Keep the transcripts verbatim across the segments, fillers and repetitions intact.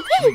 Yeah!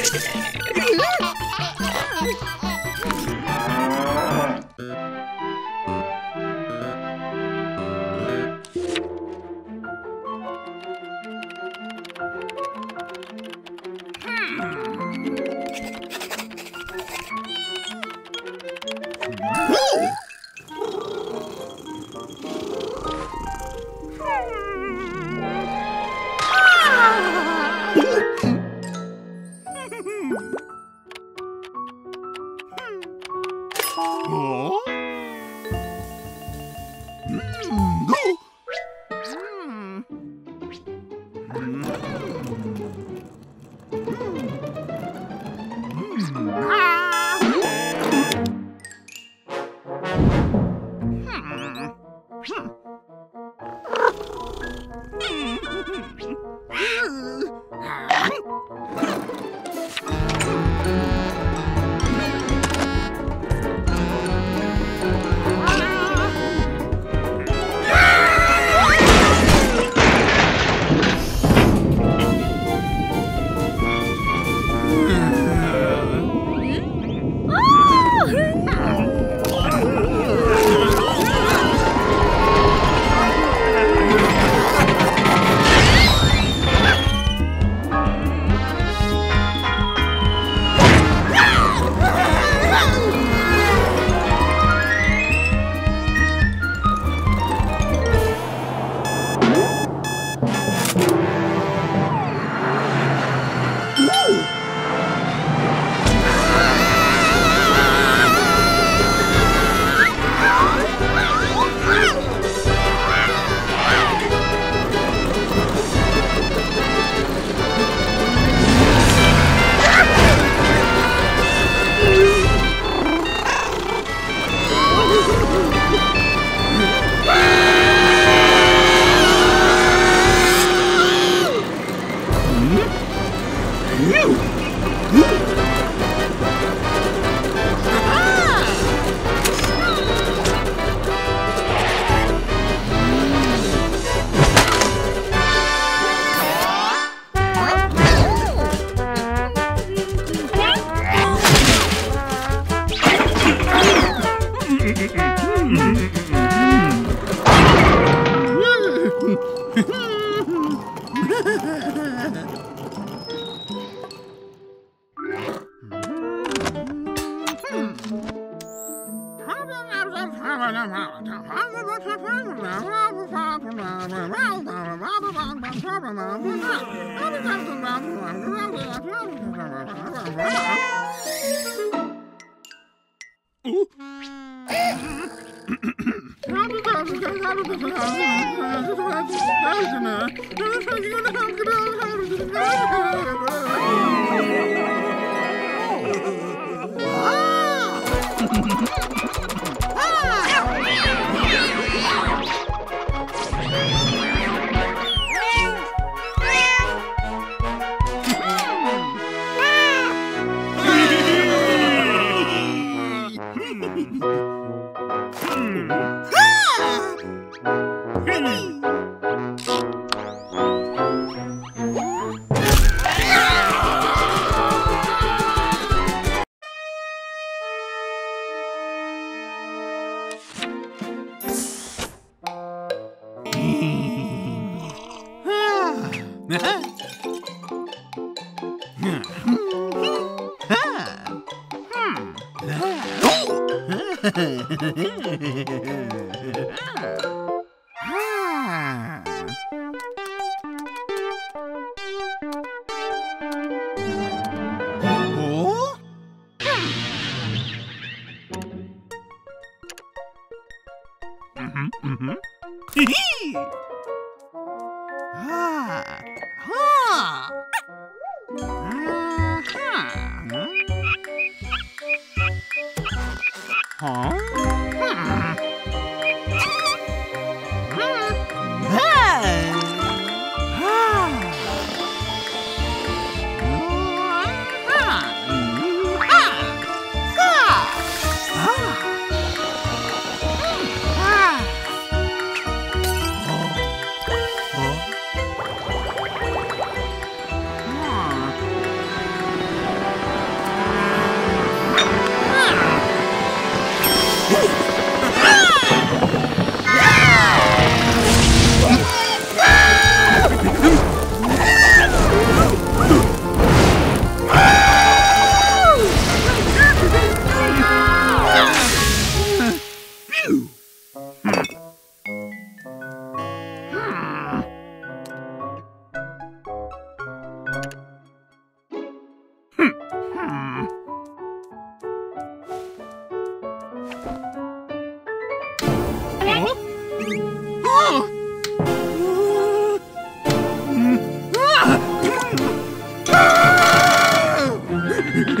Oh.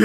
Ah!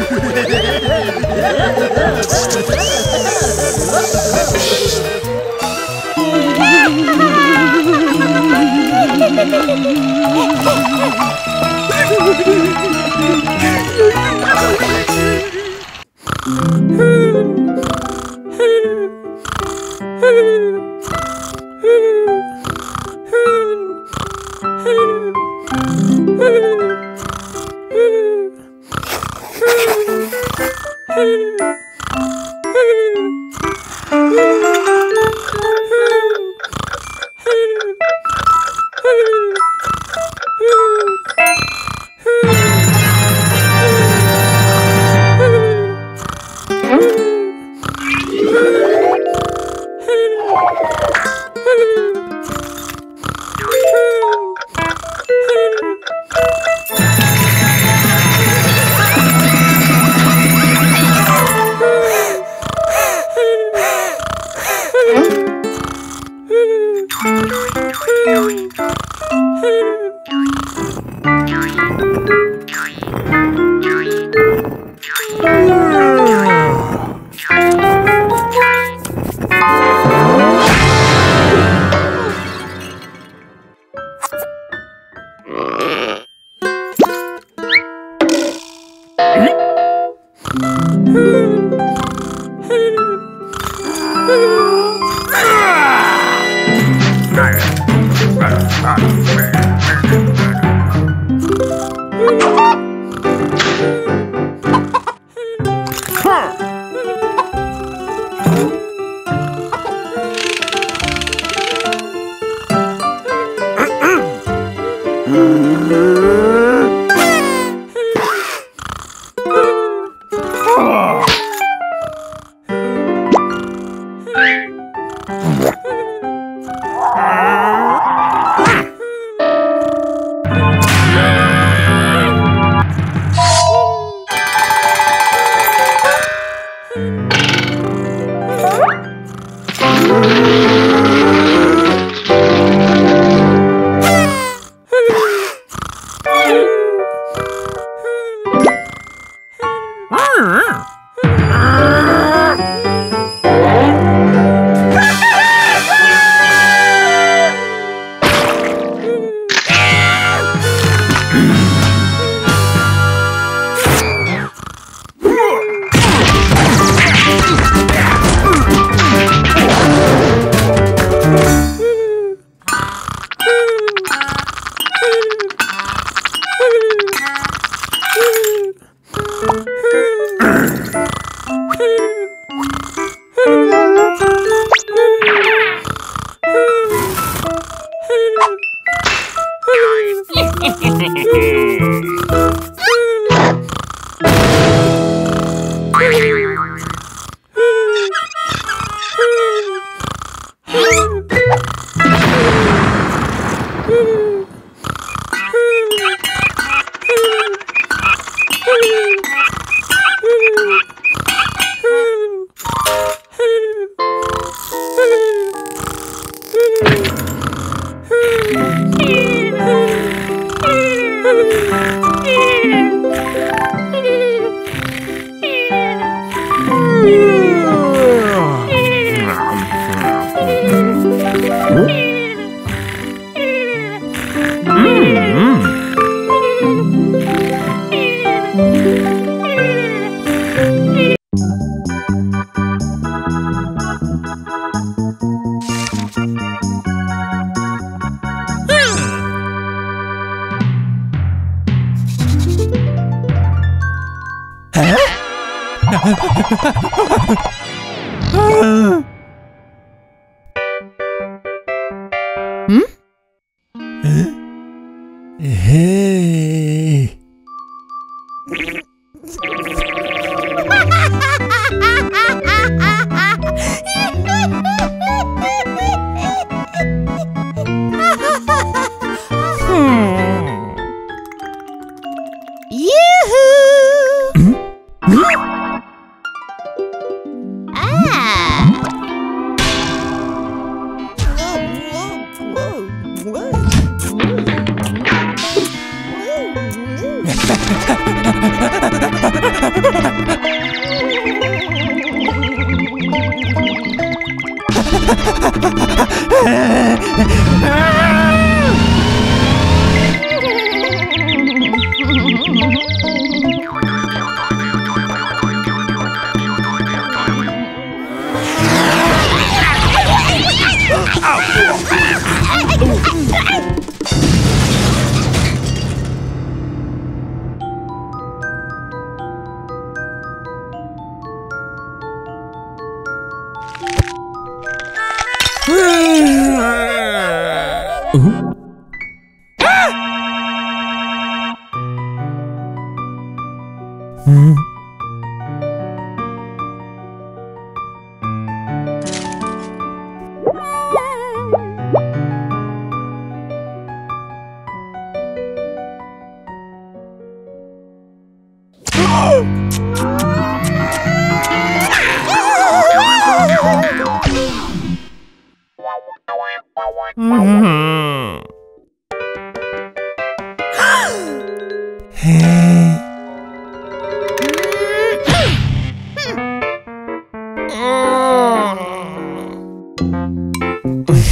What?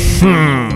Hmm.